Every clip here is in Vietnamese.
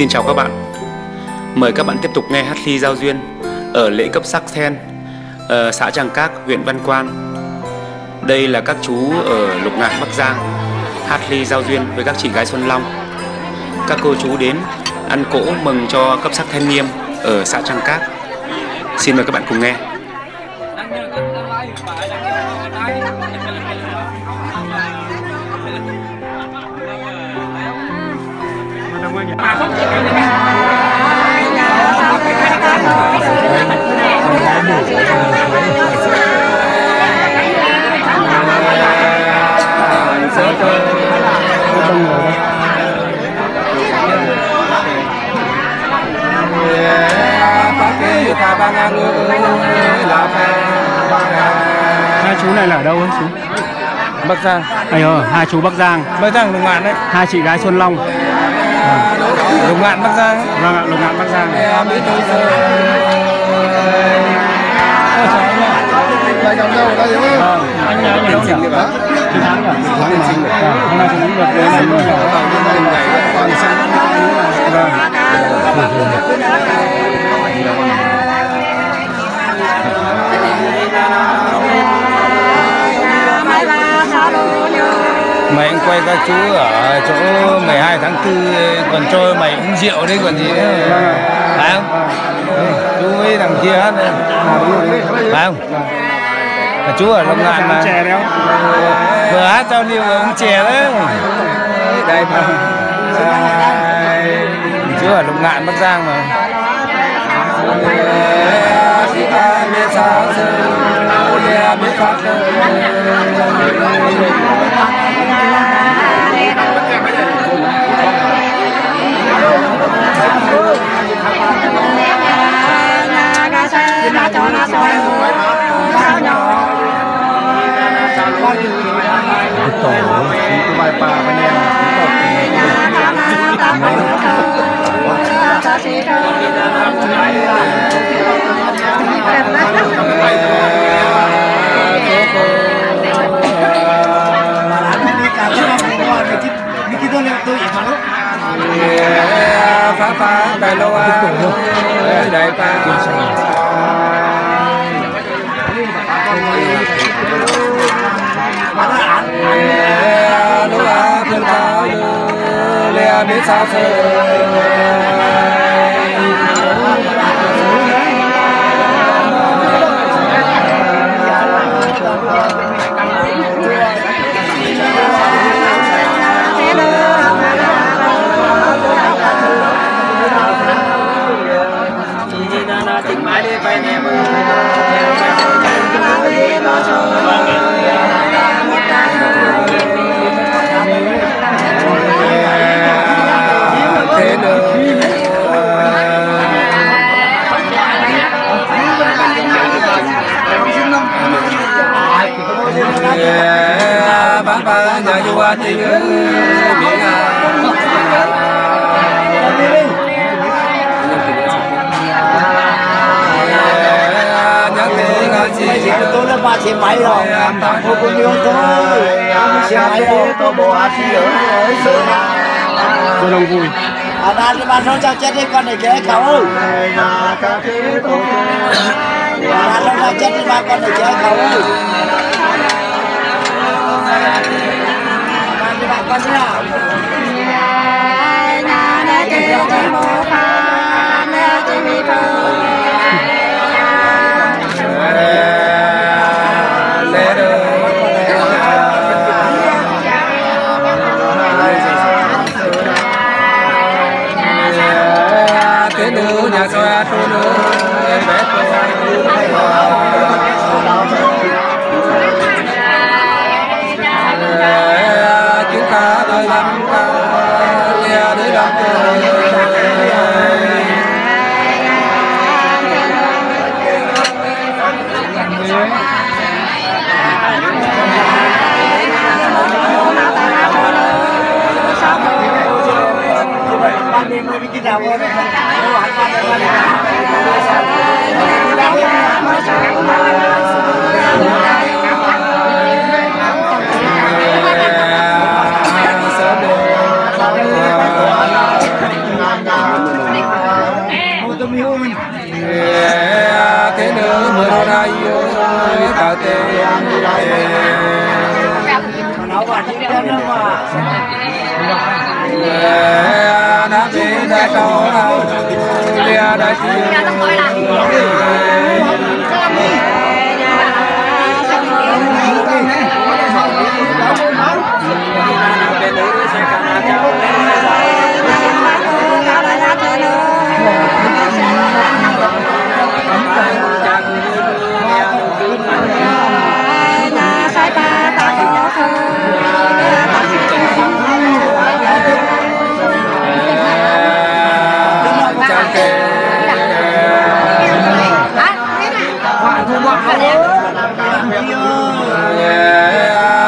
Xin chào các bạn. Mời các bạn tiếp tục nghe Hát Sli giao duyên ở lễ cấp sắc then xã Tràng Các, huyện Văn Quan. Đây là các chú ở Lục Ngạn, Bắc Giang hát Sli giao duyên với các chị gái Xuân Long. Các cô chú đến ăn cỗ mừng cho cấp sắc then Nghiêm ở xã Tràng Các. Xin mời các bạn cùng nghe. Hai chú này là ở đâu ấy chú? Bắc Giang. Hai chú Bắc Giang. Bắc Giang Lục Ngạn đấy. Hai chị gái Xuân Long. Lục Ngạn Bắc Giang. Vâng ạ, Lục Ngạn Bắc Giang. Mày cũng quay các chú ở chỗ 12 tháng 4 còn trôi, mày uống rượu đấy còn gì nữa, phải không? Chú với thằng kia hát đấy, phải không? Chú ở Lục Ngạn mà vừa hát giao lưu vừa uống chè đấy. Đây mà chú ở Lục Ngạn Bắc Giang mà. thế nữ mưa đây tạo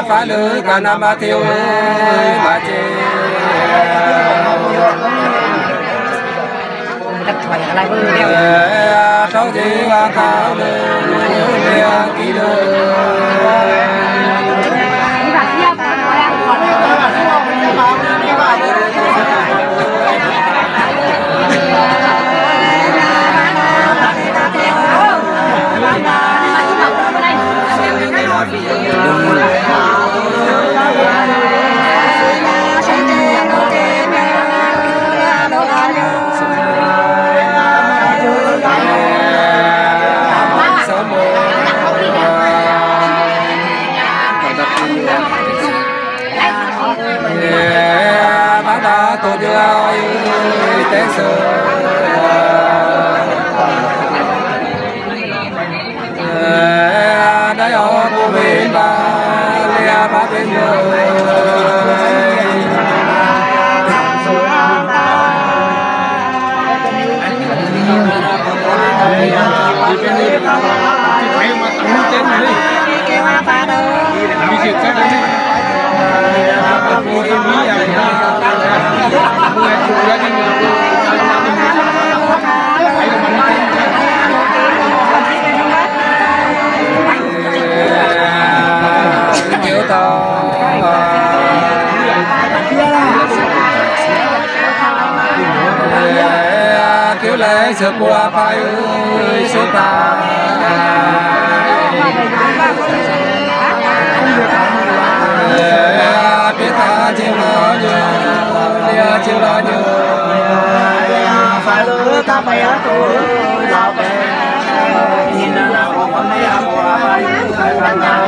phá lưới cả năm ba tiêu bà chê sáu chê ba tháo lưới kỳ sơ qua phải ơi số ta biết ta chưa lo nhớ chưa lo nhớ phải lỡ ta mày á tôi lao về nhìn là con mày á qua phải phải nào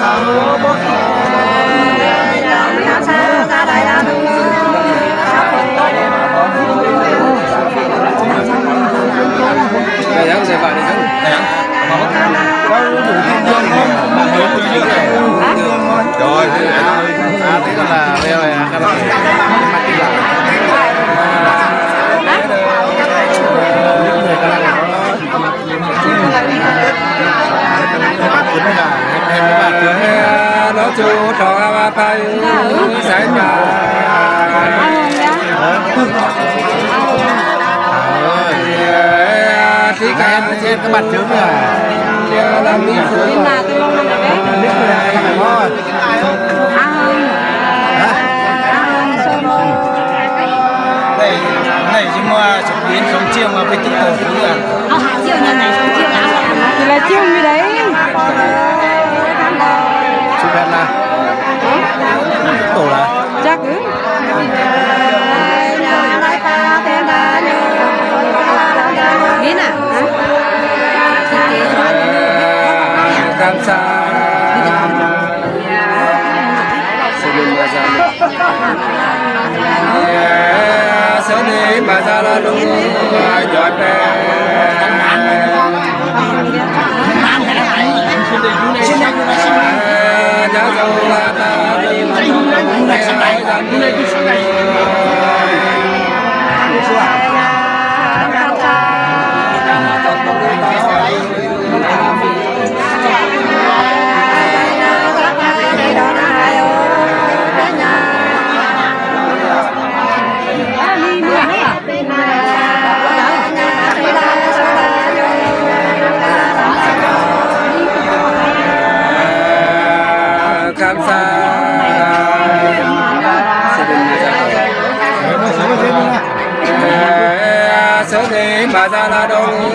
sao bố để dán để vào để dán có đủ thiên đường không mà mới từ trước này rồi thế là bây giờ các bạn nó chú trò tay sáng các em trên các bạn trứng rồi làm đi nhưng mà tôi không làm được đấy này chúng ta chụp đến sống chiêng mà phải tích cổ thứ à chiêng nhà này sống chiêng thì là chiêng như đấy chụp đẹp là tổ là chắc Kansa Selim Bazar Selim Bazar Lalu Jod Hãy subscribe cho kênh Ghiền Mì Gõ để không bỏ lỡ những video hấp dẫn.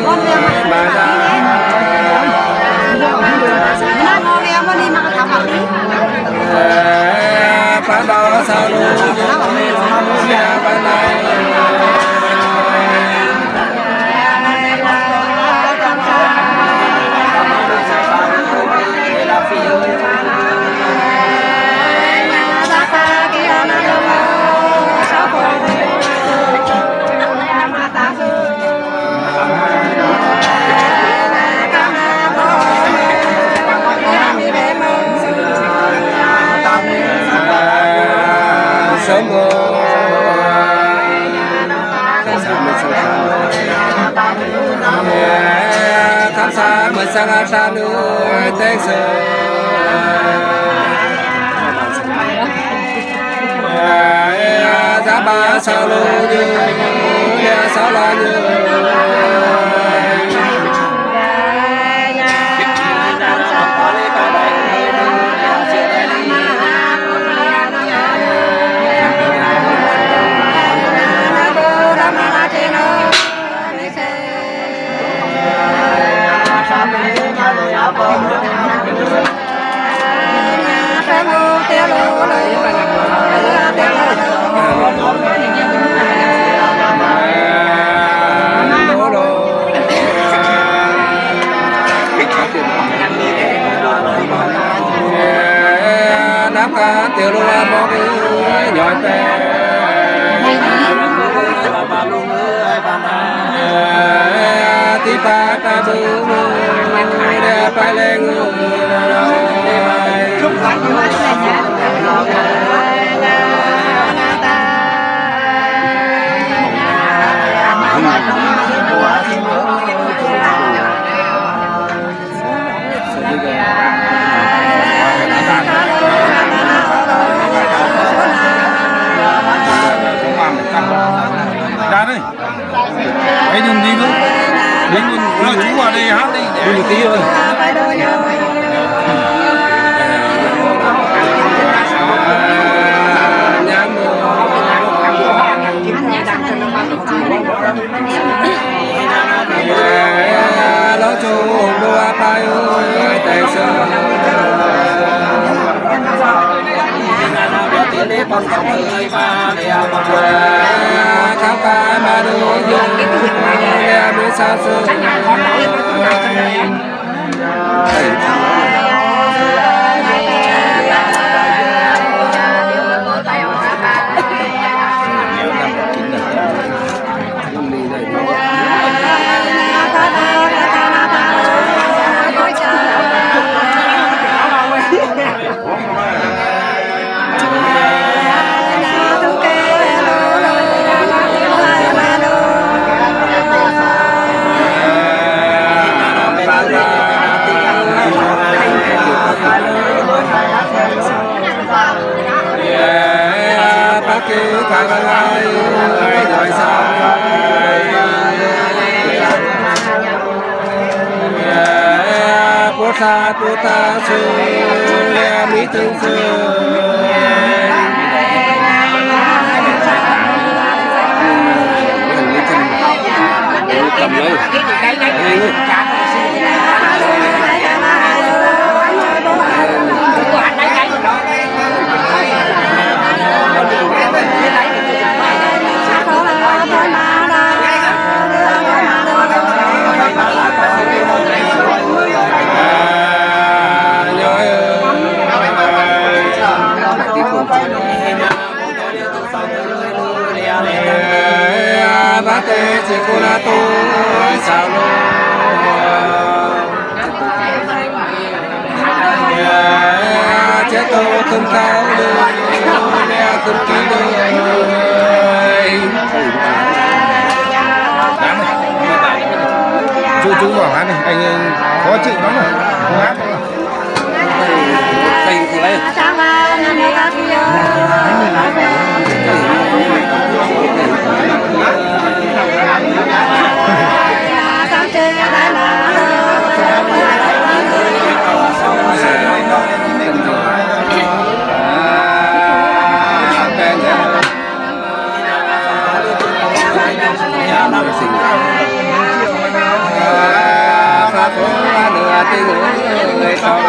tư ngưỡng người so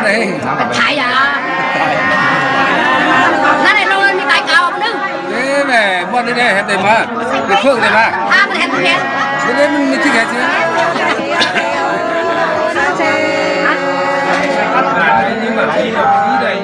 đi. Tại giờ. Nó này nó lên tay cao nó đứng. Thế mẹ muốn đi đây hết tiền mà. Đi phước này mà. Ha mình hết tiền. Thế nên mình thích hết chứ. Nhưng mà đi đâu đi đây.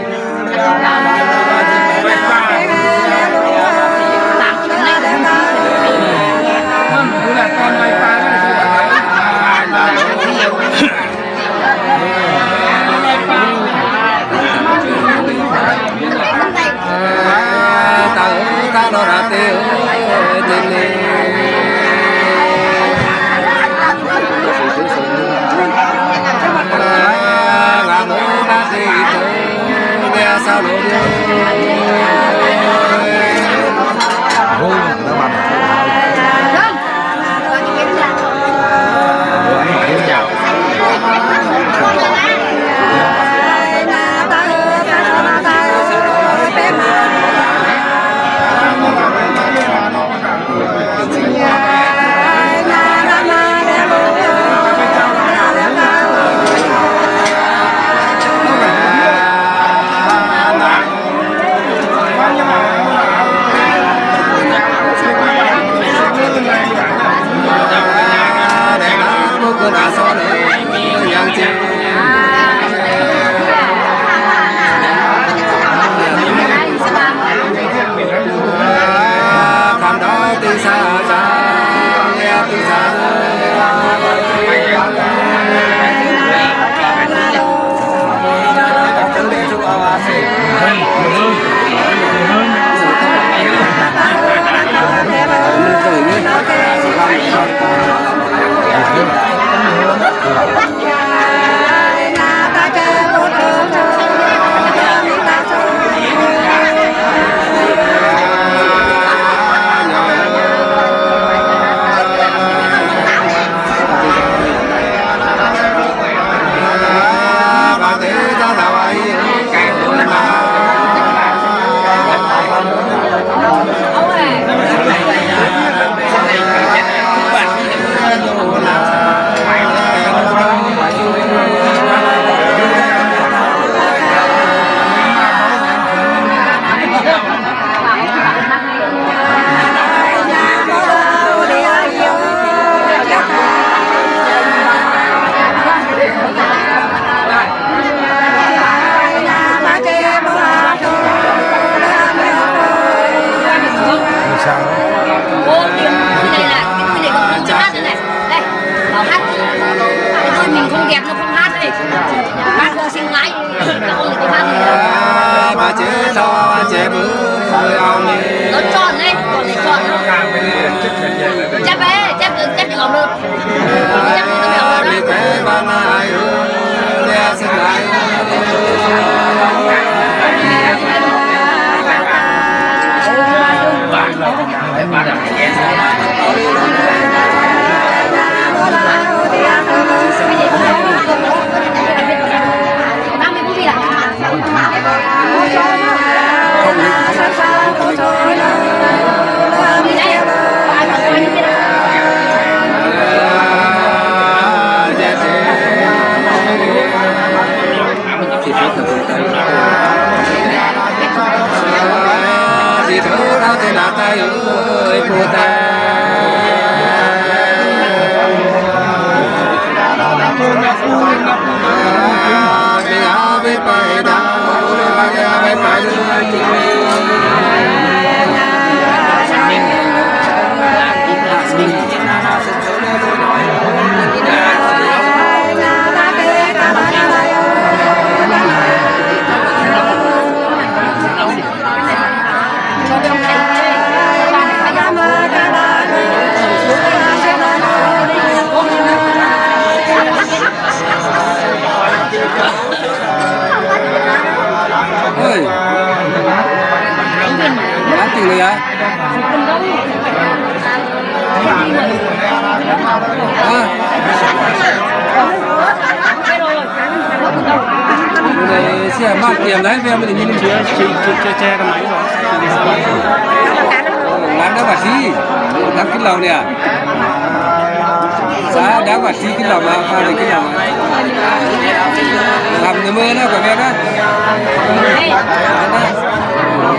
bằng người mưa nó của em đó.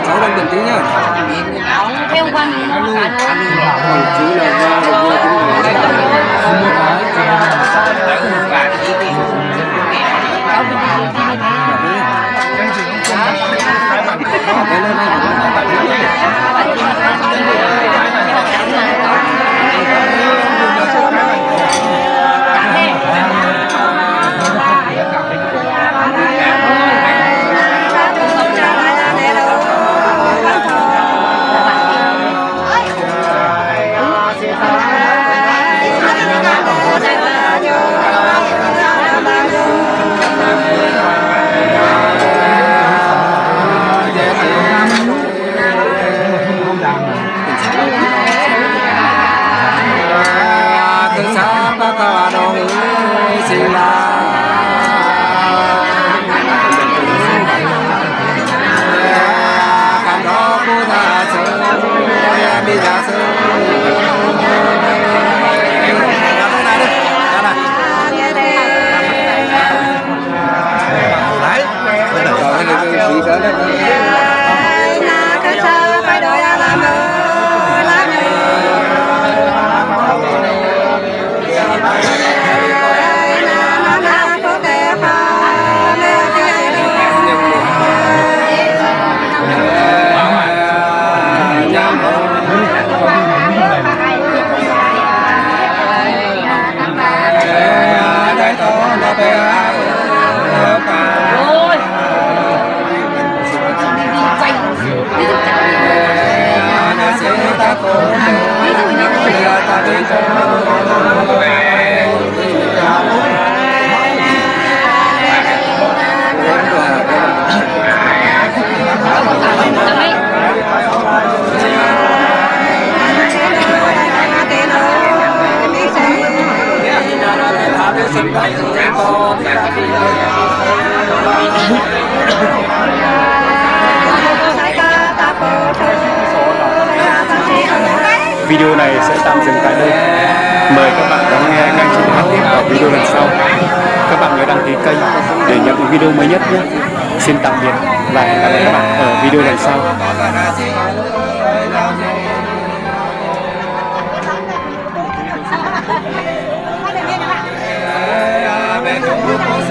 Cháu đang tỉnh tí nhá. Theo quan video này sẽ tạm dừng tại đây. Mời các bạn đón nghe kênh chúng ta tiếp ở video lần sau. Các bạn nhớ đăng ký kênh để nhận những video mới nhất nhé. Xin tạm biệt và hẹn gặp lại các bạn ở video lần sau.